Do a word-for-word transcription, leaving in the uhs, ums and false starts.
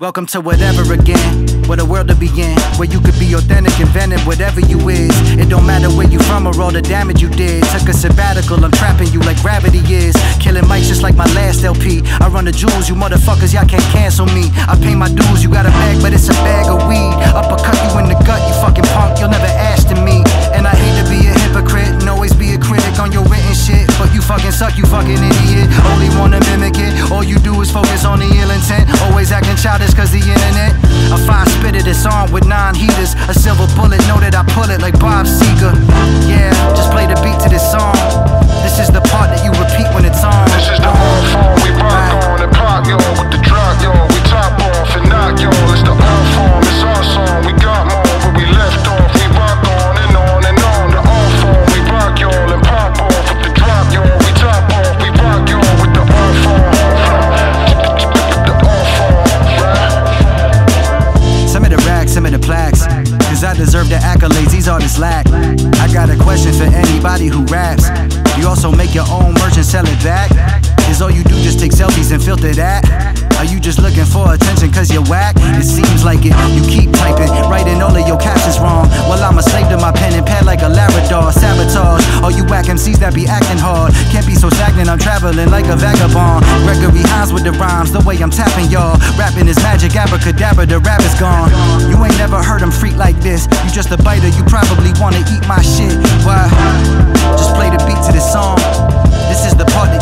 Welcome to whatever again, what a world to be in, where you could be authentic, invented, whatever you is. It don't matter where you from or all the damage you did. Took a sabbatical, I'm trapping you like gravity is. Killing mics just like my last L P. I run the jewels, you motherfuckers, y'all can't cancel me. I pay my dues, you got a bag, but it's a bag of weed. Uppercut you in the gut, you fucking punk, you'll never ash to me. And I hate to be a hypocrite and always be a critic on your written shit, but you fucking suck, you fucking idiot. Only wanna mimic it, all you do is focus on the ill intent. Always acting childish cause the internet. I fine spitted this arm with nine heaters. A silver bullet, know that I pull it like Bob Seger. Yeah, just play the beat to this song. This is the part that you repeat when it's on. This is the old phone we rock right on and pop, yo. With the drop, yo, we top off and knock, yo. It's the old phone, it's our song. We got more where we left off. We rock on and on and on. The old phone we rock, yo, and pop off. With the drop, yo, we top off. We rock, yo, with the old phone. Some of the plaques, cause I deserve the accolades these artists lack. I got a question for anybody who raps. You also make your own merch and sell it back? Is all you do just take selfies and filter that? Are you just looking for attention cause you're whack? It seems like it, you keep typing, writing all of your captions wrong. Well, I'm a slave to my pen and pad like a Labrador. Sabotage all you whack M Cs that be acting hard. Can't be so stagnant, I'm traveling like a vagabond. Gregory Hines with the rhymes, the way I'm tapping y'all. Rapping is magic, abracadabra, the rap is gone. You ain't never heard him freak like this. You just a biter, you probably wanna eat my shit. Why? Just play the beat to this song. This is the part that